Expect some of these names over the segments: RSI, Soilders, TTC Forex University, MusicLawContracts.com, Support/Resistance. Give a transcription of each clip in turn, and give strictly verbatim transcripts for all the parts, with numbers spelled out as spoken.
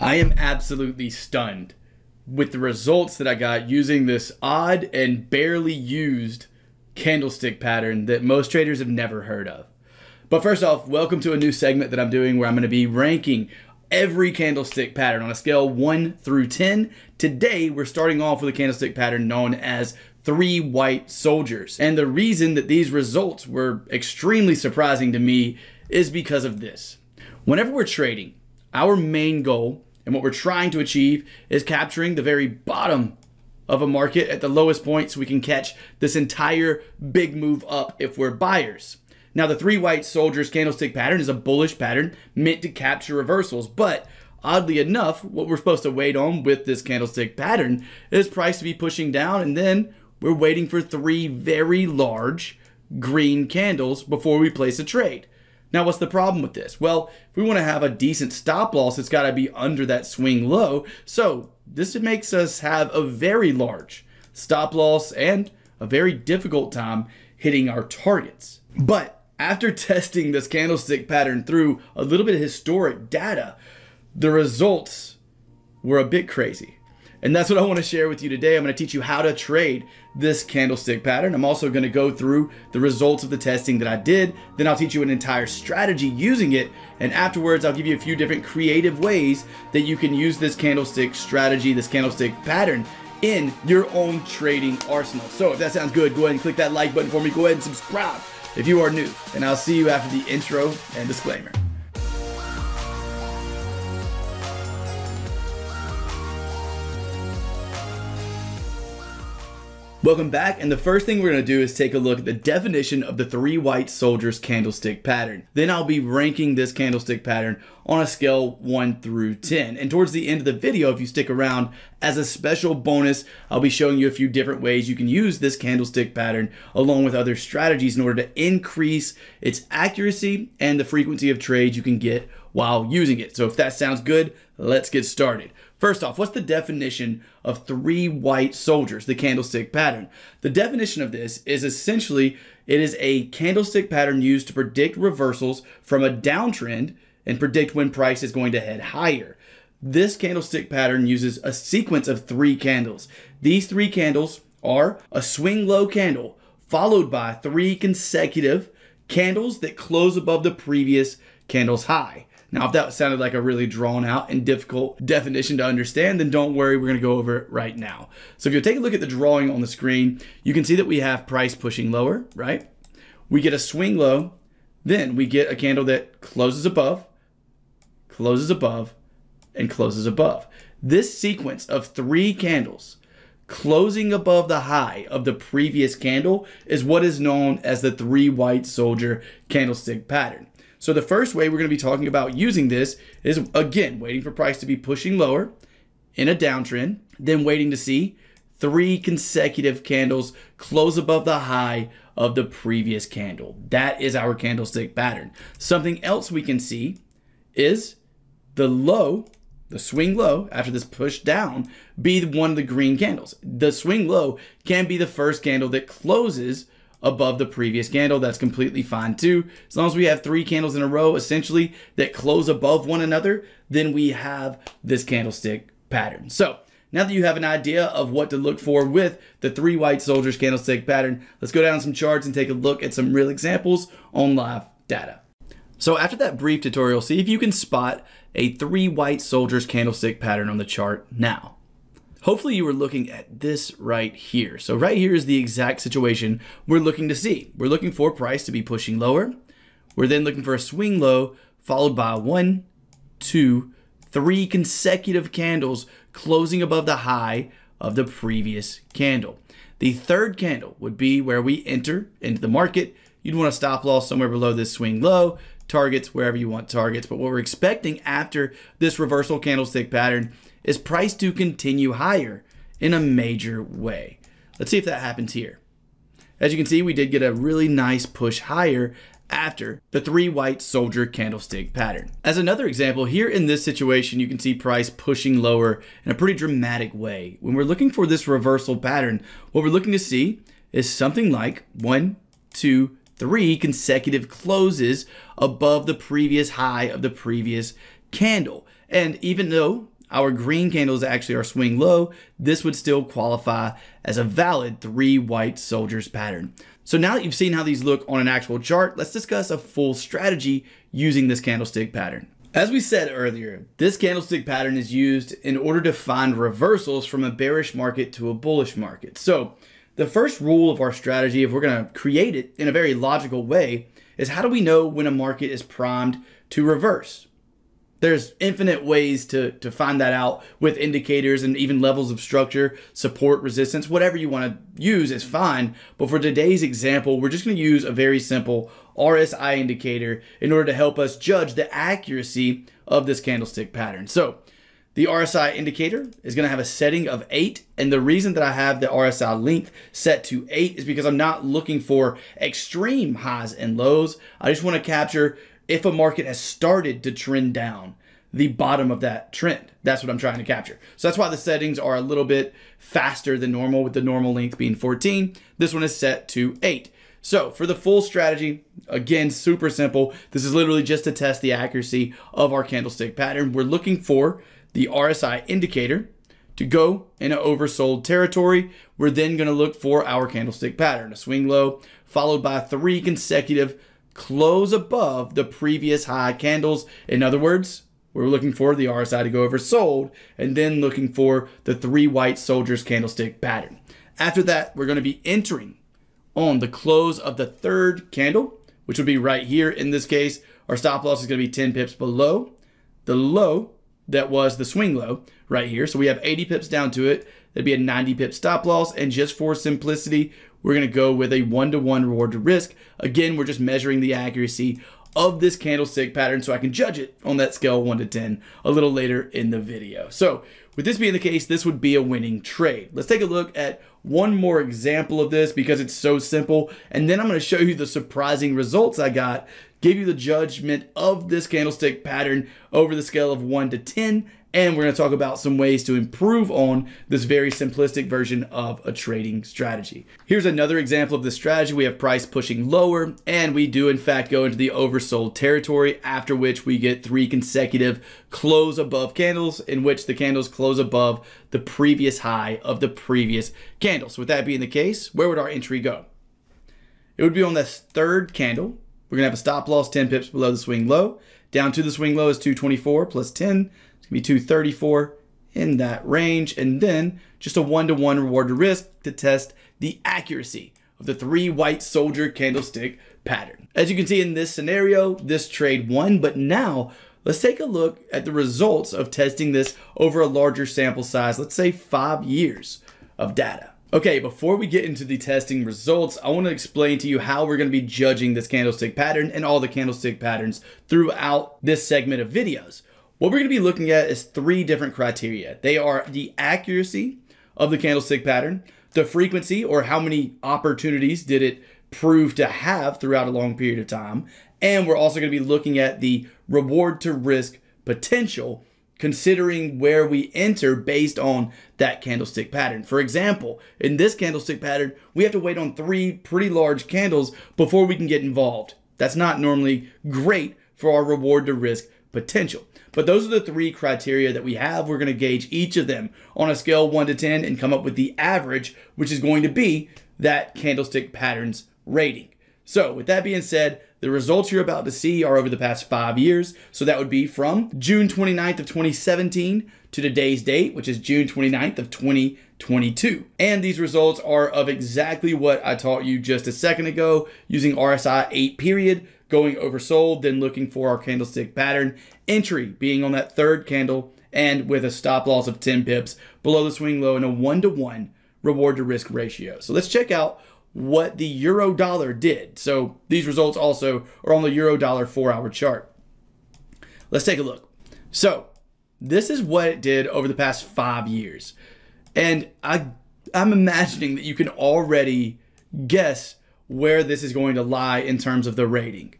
I am absolutely stunned with the results that I got using this odd and barely used candlestick pattern that most traders have never heard of. But first off, welcome to a new segment that I'm doing where I'm going to be ranking every candlestick pattern on a scale one through ten. Today, we're starting off with a candlestick pattern known as Three White Soldiers. And the reason that these results were extremely surprising to me is because of this. Whenever we're trading, our main goal and what we're trying to achieve is capturing the very bottom of a market at the lowest point so we can catch this entire big move up if we're buyers. Now, the Three White Soldiers candlestick pattern is a bullish pattern meant to capture reversals, but oddly enough, what we're supposed to wait on with this candlestick pattern is price to be pushing down, and then we're waiting for three very large green candles before we place a trade. Now, what's the problem with this? Well, if we want to have a decent stop loss, it's got to be under that swing low. So this makes us have a very large stop loss and a very difficult time hitting our targets. But after testing this candlestick pattern through a little bit of historic data, the results were a bit crazy. And that's what I want to share with you today. I'm going to teach you how to trade this candlestick pattern. I'm also going to go through the results of the testing that I did. Then I'll teach you an entire strategy using it. And afterwards, I'll give you a few different creative ways that you can use this candlestick strategy, this candlestick pattern in your own trading arsenal. So if that sounds good, go ahead and click that like button for me. Go ahead and subscribe if you are new. And I'll see you after the intro and disclaimer. Welcome back, and the first thing we're going to do is take a look at the definition of the Three White Soldiers candlestick pattern. Then I'll be ranking this candlestick pattern on a scale one through ten. And towards the end of the video, if you stick around, as a special bonus, I'll be showing you a few different ways you can use this candlestick pattern along with other strategies in order to increase its accuracy and the frequency of trades you can get while using it. So if that sounds good, let's get started. First off, what's the definition of Three White Soldiers, the candlestick pattern? The definition of this is essentially it is a candlestick pattern used to predict reversals from a downtrend and predict when price is going to head higher. This candlestick pattern uses a sequence of three candles. These three candles are a swing low candle followed by three consecutive candles that close above the previous candle's high. Now, if that sounded like a really drawn out and difficult definition to understand, then don't worry, we're going to go over it right now. So if you take a look at the drawing on the screen, you can see that we have price pushing lower, right? We get a swing low, then we get a candle that closes above, closes above, and closes above. This sequence of three candles closing above the high of the previous candle is what is known as the Three White Soldier candlestick pattern. So the first way we're going to be talking about using this is, again, waiting for price to be pushing lower in a downtrend, then waiting to see three consecutive candles close above the high of the previous candle. That is our candlestick pattern. Something else we can see is the low, the swing low, after this push down, be one of the green candles. The swing low can be the first candle that closes above the previous candle. That's completely fine too. As long as we have three candles in a row essentially that close above one another, then we have this candlestick pattern. So now that you have an idea of what to look for with the Three White Soldiers candlestick pattern, let's go down some charts and take a look at some real examples on live data. So after that brief tutorial, see if you can spot a Three White Soldiers candlestick pattern on the chart now. Hopefully you were looking at this right here. So right here is the exact situation we're looking to see. We're looking for price to be pushing lower. We're then looking for a swing low followed by one, two, three consecutive candles closing above the high of the previous candle. The third candle would be where we enter into the market. You'd want a stop loss somewhere below this swing low, targets wherever you want targets. But what we're expecting after this reversal candlestick pattern is price to continue higher in a major way. Let's see if that happens here. As you can see, we did get a really nice push higher after the Three White Soldier candlestick pattern. As another example, here in this situation, you can see price pushing lower in a pretty dramatic way. When we're looking for this reversal pattern, what we're looking to see is something like one, two, three consecutive closes above the previous high of the previous candle. And even though our green candles actually are swing low, this would still qualify as a valid three white soldiers pattern. So now that you've seen how these look on an actual chart, let's discuss a full strategy using this candlestick pattern. As we said earlier, this candlestick pattern is used in order to find reversals from a bearish market to a bullish market. So the first rule of our strategy, if we're going to create it in a very logical way, is how do we know when a market is primed to reverse? There's infinite ways to, to find that out with indicators and even levels of structure, support, resistance, whatever you want to use is fine. But for today's example, we're just going to use a very simple R S I indicator in order to help us judge the accuracy of this candlestick pattern. So the R S I indicator is going to have a setting of eight. And the reason that I have the R S I length set to eight is because I'm not looking for extreme highs and lows. I just want to capture if a market has started to trend down, the bottom of that trend. That's what I'm trying to capture. So that's why the settings are a little bit faster than normal, with the normal length being fourteen. This one is set to eight. So for the full strategy, again, super simple. This is literally just to test the accuracy of our candlestick pattern. We're looking for the R S I indicator to go in an oversold territory. We're then gonna look for our candlestick pattern, a swing low, followed by three consecutive close above the previous high candles. In other words, we're looking for the R S I to go oversold and then looking for the three white soldiers candlestick pattern. After that, we're going to be entering on the close of the third candle, which would be right here. In this case, our stop loss is going to be ten pips below the low that was the swing low right here. So we have eighty pips down to it. That'd be a ninety pip stop loss. And just for simplicity, we're going to go with a one-to-one reward to risk. Again, we're just measuring the accuracy of this candlestick pattern so I can judge it on that scale one to ten a little later in the video. So with this being the case, this would be a winning trade. Let's take a look at one more example of this because it's so simple. And then I'm going to show you the surprising results I got, give you the judgment of this candlestick pattern over the scale of one to ten. And we're going to talk about some ways to improve on this very simplistic version of a trading strategy. Here's another example of this strategy. We have price pushing lower, and we do in fact go into the oversold territory, after which we get three consecutive close above candles in which the candles close above the previous high of the previous candle. So with that being the case, where would our entry go? It would be on this third candle. We're going to have a stop loss ten pips below the swing low. Down to the swing low is two twenty-four plus ten. It's going to be two thirty-four in that range. And then just a one-to-one reward to risk to test the accuracy of the three white soldier candlestick pattern. As you can see in this scenario, this trade won. But now let's take a look at the results of testing this over a larger sample size. Let's say five years of data. Okay, before we get into the testing results, I want to explain to you how we're going to be judging this candlestick pattern and all the candlestick patterns throughout this segment of videos. What we're going to be looking at is three different criteria. They are the accuracy of the candlestick pattern, the frequency, or how many opportunities did it prove to have throughout a long period of time, and we're also going to be looking at the reward to risk potential, considering where we enter based on that candlestick pattern. For example, in this candlestick pattern, we have to wait on three pretty large candles before we can get involved. That's not normally great for our reward to risk potential. But those are the three criteria that we have. We're going to gauge each of them on a scale one to ten and come up with the average, which is going to be that candlestick pattern's rating. So with that being said, the results you're about to see are over the past five years. So that would be from June twenty-ninth of twenty seventeen to today's date, which is June twenty-ninth of twenty twenty-two. And these results are of exactly what I taught you just a second ago, using R S I eight period, going oversold, then looking for our candlestick pattern, entry being on that third candle and with a stop loss of ten pips below the swing low and a one-to-one reward to risk ratio. So let's check out what the euro dollar did. So these results also are on the euro dollar four hour chart. Let's take a look. So this is what it did over the past five years. And I, I'm imagining that you can already guess where this is going to lie in terms of the rating.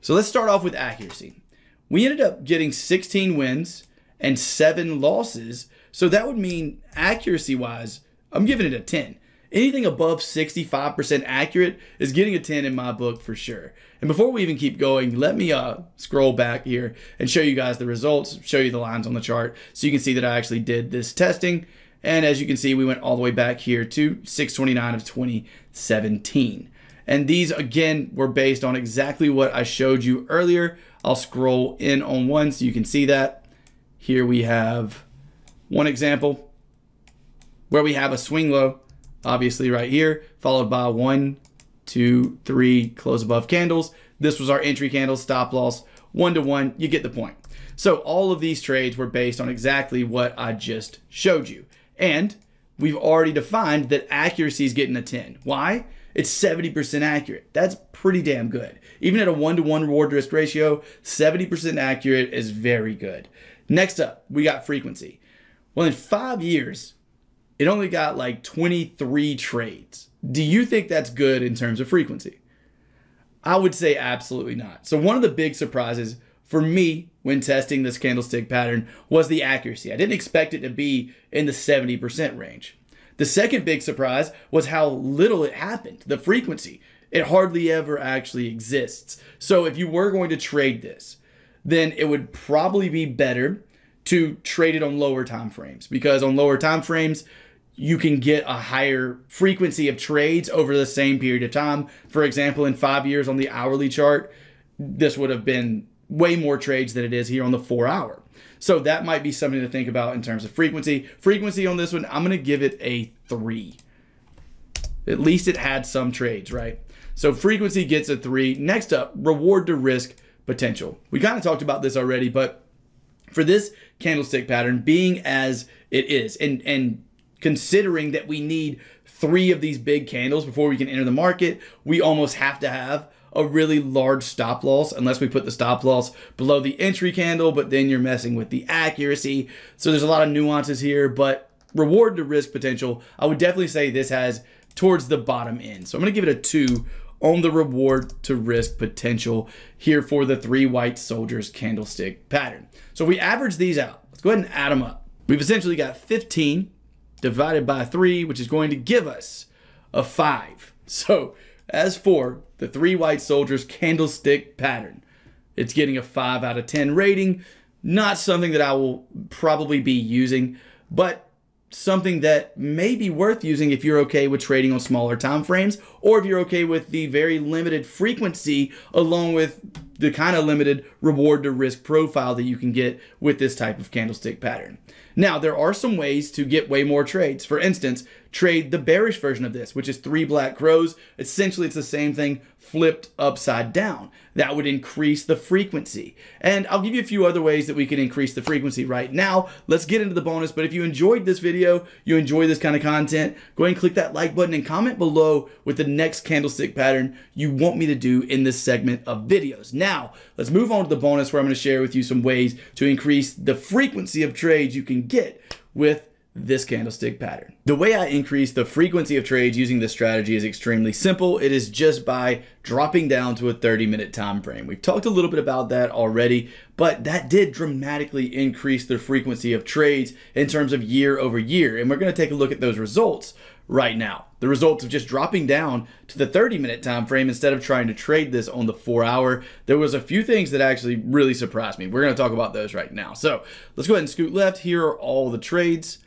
So let's start off with accuracy. We ended up getting sixteen wins and seven losses. So that would mean accuracy wise, I'm giving it a ten. Anything above sixty-five percent accurate is getting a ten in my book for sure. And before we even keep going, let me uh, scroll back here and show you guys the results, show you the lines on the chart so you can see that I actually did this testing. And as you can see, we went all the way back here to six twenty-nine of twenty seventeen. And these, again, were based on exactly what I showed you earlier. I'll scroll in on one so you can see that. Here we have one example where we have a swing low, obviously right here, followed by one, two, three close above candles. This was our entry candle, stop loss, one to one, you get the point. So all of these trades were based on exactly what I just showed you. And we've already defined that accuracy is getting a ten. Why? It's seventy percent accurate. That's pretty damn good. Even at a one to one reward risk ratio, seventy percent accurate is very good. Next up, we got frequency. Well, in five years, it only got like twenty-three trades. Do you think that's good in terms of frequency? I would say absolutely not. So one of the big surprises for me when testing this candlestick pattern was the accuracy. I didn't expect it to be in the seventy percent range. The second big surprise was how little it happened, the frequency. It hardly ever actually exists. So if you were going to trade this, then it would probably be better to trade it on lower time frames, because on lower time frames, you can get a higher frequency of trades over the same period of time. For example, in five years on the hourly chart, this would have been way more trades than it is here on the four hour. So that might be something to think about in terms of frequency. Frequency on this one, I'm gonna give it a three. At least it had some trades, right? So frequency gets a three. Next up, reward to risk potential. We kind of talked about this already, but for this candlestick pattern being as it is, and, and considering that we need three of these big candles before we can enter the market, we almost have to have a really large stop loss, unless we put the stop loss below the entry candle, but then you're messing with the accuracy. So there's a lot of nuances here, but reward to risk potential, I would definitely say this has towards the bottom end. So I'm gonna give it a two on the reward to risk potential here for the three white soldiers candlestick pattern. So if we average these out, let's go ahead and add them up. We've essentially got fifteen divided by three, which is going to give us a five. So as for the three white soldiers candlestick pattern, it's getting a five out of ten rating. Not something that I will probably be using, but something that may be worth using if you're okay with trading on smaller time frames, or if you're okay with the very limited frequency along with the kind of limited reward to risk profile that you can get with this type of candlestick pattern. Now, there are some ways to get way more trades. For instance, trade the bearish version of this, which is three black crows. Essentially, it's the same thing flipped upside down. That would increase the frequency. And I'll give you a few other ways that we can increase the frequency right now. Let's get into the bonus. But if you enjoyed this video, you enjoy this kind of content, go ahead and click that like button and comment below with the next candlestick pattern you want me to do in this segment of videos. Now, let's move on to the bonus, where I'm going to share with you some ways to increase the frequency of trades you can get with this candlestick pattern. The way I increase the frequency of trades using this strategy is extremely simple. It is just by dropping down to a thirty minute time frame. We've talked a little bit about that already, but that did dramatically increase the frequency of trades in terms of year over year. And we're going to take a look at those results right now. The results of just dropping down to the thirty minute time frame instead of trying to trade this on the four hour. There was a few things that actually really surprised me. We're going to talk about those right now. So let's go ahead and scoot left. Here are all the trades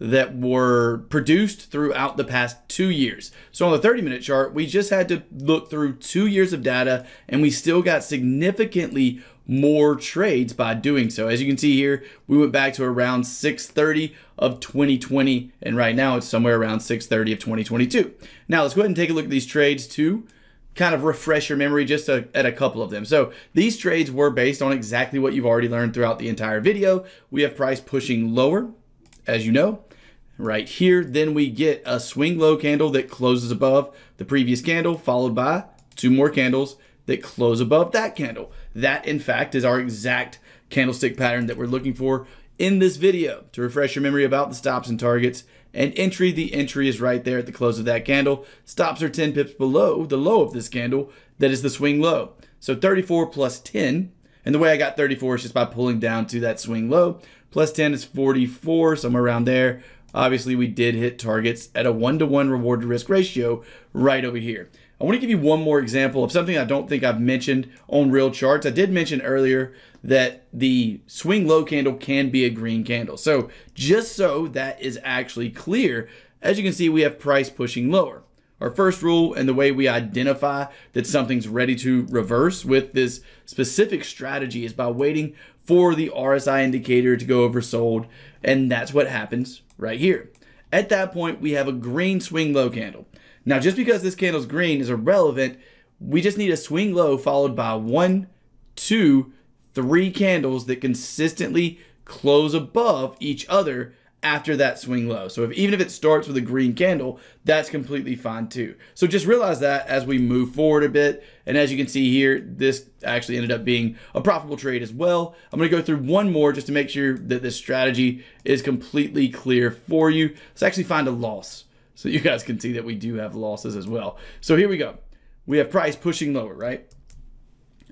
that were produced throughout the past two years. So on the thirty minute chart, we just had to look through two years of data, and we still got significantly more trades by doing so. As you can see here, we went back to around six thirty of twenty twenty, and right now it's somewhere around six thirty of twenty twenty-two. Now let's go ahead and take a look at these trades to kind of refresh your memory just to, at a couple of them. So these trades were based on exactly what you've already learned throughout the entire video. We have price pushing lower, as you know, right here. Then we get a swing low candle that closes above the previous candle, followed by two more candles that close above that candle. That, in fact, is our exact candlestick pattern that we're looking for in this video. To refresh your memory about the stops and targets and entry, the entry is right there at the close of that candle. Stops are ten pips below the low of this candle. That is the swing low. So thirty-four plus ten. And the way I got thirty-four is just by pulling down to that swing low. Plus ten is forty-four, somewhere around there. obviously we did hit targets at a one to one reward to risk ratio right over here. I want to give you one more example of something I don't think I've mentioned on real charts. I did mention earlier that the swing low candle can be a green candle. So just so that is actually clear, as you can see, we have price pushing lower. Our first rule and the way we identify that something's ready to reverse with this specific strategy is by waiting for the R S I indicator to go oversold. And that's what happens right here. At that point, we have a green swing low candle. Now, just because this candle's green is irrelevant, we just need a swing low followed by one, two, three candles that consistently close above each other after that swing low. So if, even if it starts with a green candle, that's completely fine too. So just realize that as we move forward a bit. And as you can see here, this actually ended up being a profitable trade as well. I'm going to go through one more just to make sure that this strategy is completely clear for you. Let's actually find a loss so you guys can see that we do have losses as well. So here we go. We have price pushing lower, right?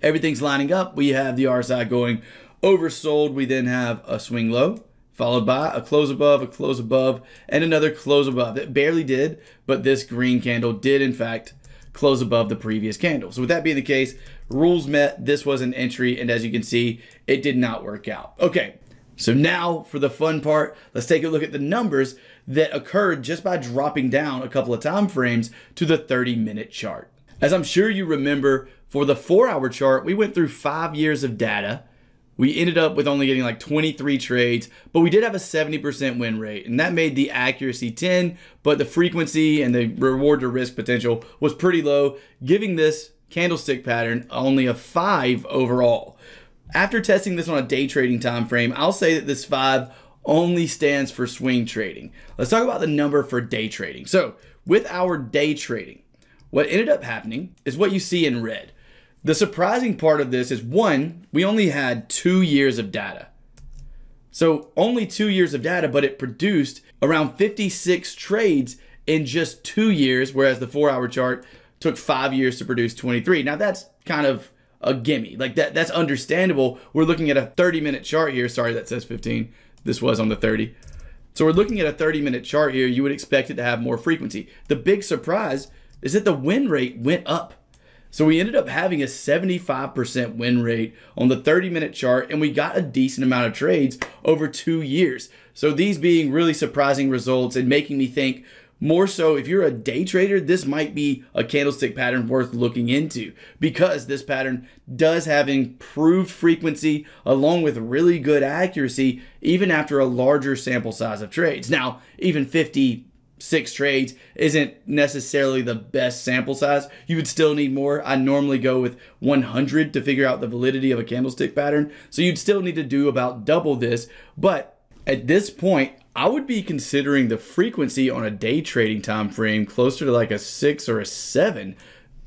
Everything's lining up. We have the R S I going oversold. We then have a swing low, followed by a close above, a close above, and another close above. It barely did, but this green candle did, in fact, close above the previous candle. So with that being the case, rules met, this was an entry, and as you can see, it did not work out. Okay, so now for the fun part, let's take a look at the numbers that occurred just by dropping down a couple of time frames to the thirty minute chart. As I'm sure you remember, for the four hour chart, we went through five years of data. We ended up with only getting like twenty-three trades, but we did have a seventy percent win rate, and that made the accuracy ten, but the frequency and the reward to risk potential was pretty low, giving this candlestick pattern only a five overall. After testing this on a day trading time frame, I'll say that this five only stands for swing trading. Let's talk about the number for day trading. So with our day trading, what ended up happening is what you see in red. The surprising part of this is, one, we only had two years of data. So only two years of data, but it produced around fifty-six trades in just two years, whereas the four hour chart took five years to produce twenty-three. Now that's kind of a gimme. Like that, that's understandable. We're looking at a thirty minute chart here. Sorry, that says fifteen. This was on the thirty. So we're looking at a thirty minute chart here. You would expect it to have more frequency. The big surprise is that the win rate went up. So we ended up having a seventy-five percent win rate on the thirty minute chart, and we got a decent amount of trades over two years. So these being really surprising results and making me think more so, if you're a day trader, this might be a candlestick pattern worth looking into, because this pattern does have improved frequency along with really good accuracy, even after a larger sample size of trades. Now, even fifty six trades isn't necessarily the best sample size. You would still need more. I normally go with one hundred to figure out the validity of a candlestick pattern. So you'd still need to do about double this. But at this point, I would be considering the frequency on a day trading time frame closer to like a six or a seven,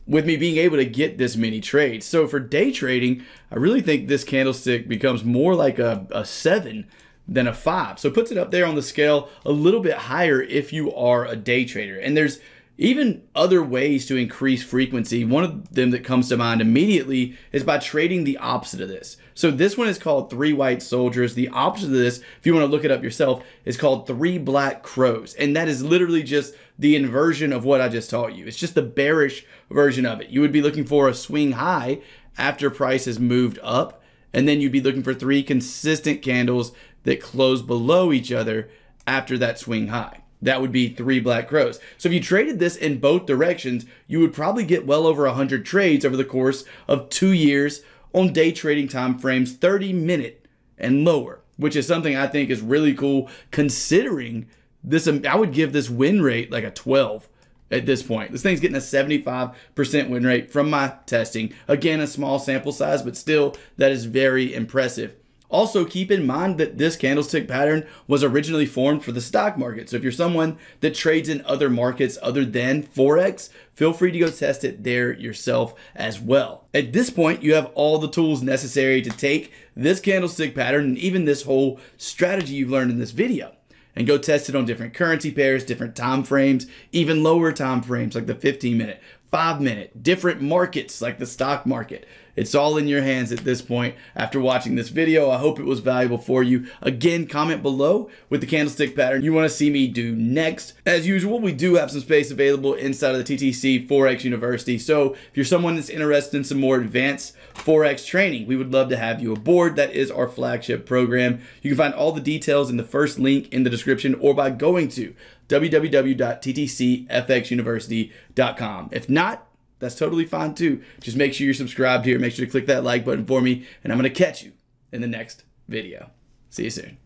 with me being able to get this many trades. So for day trading, I really think this candlestick becomes more like a, a seven than a five. So it puts it up there on the scale a little bit higher if you are a day trader. And there's even other ways to increase frequency. One of them that comes to mind immediately is by trading the opposite of this. So this one is called Three White Soldiers. The opposite of this, if you want to look it up yourself, is called Three Black Crows. And that is literally just the inversion of what I just taught you. It's just the bearish version of it. You would be looking for a swing high after price has moved up, and then you'd be looking for three consistent candles that close below each other after that swing high. That would be Three Black Crows. So if you traded this in both directions, you would probably get well over one hundred trades over the course of two years on day trading time frames, thirty minute and lower, which is something I think is really cool considering this. I would give this win rate like a twelve at this point. This thing's getting a seventy-five percent win rate from my testing. Again, a small sample size, but still, that is very impressive. Also, keep in mind that this candlestick pattern was originally formed for the stock market. So if you're someone that trades in other markets other than Forex, feel free to go test it there yourself as well. At this point, you have all the tools necessary to take this candlestick pattern and even this whole strategy you've learned in this video and go test it on different currency pairs, different time frames, even lower time frames like the fifteen minute. five minute, different markets like the stock market. It's all in your hands at this point. After watching this video, I hope it was valuable for you. Again, comment below with the candlestick pattern you want to see me do next. As usual, we do have some space available inside of the T T C Forex University. So if you're someone that's interested in some more advanced Forex training, we would love to have you aboard. That is our flagship program. You can find all the details in the first link in the description or by going to w w w dot t t c f x university dot com. If not, that's totally fine too. Just make sure you're subscribed here. Make sure to click that like button for me, and I'm going to catch you in the next video. See you soon.